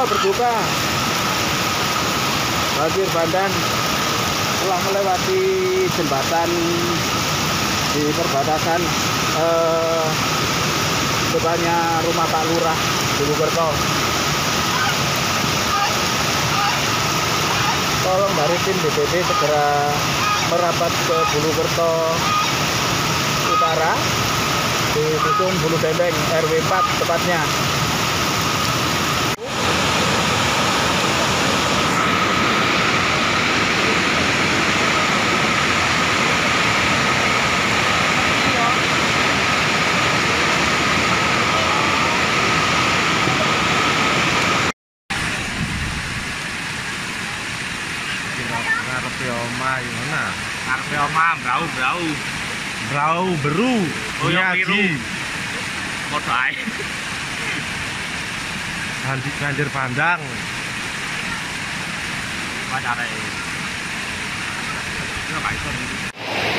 Bulukerto berbuka. Banjir bandang telah melewati jembatan di perbatasan depannya rumah Pak Lurah Bulukerto. Tolong dari tim BPD segera merapat ke Bulukerto Utara di Dusun Bulu Bembeng RW 4 tepatnya. Brau beru, iya sih. Kotai. Banjir bandang. Wajar.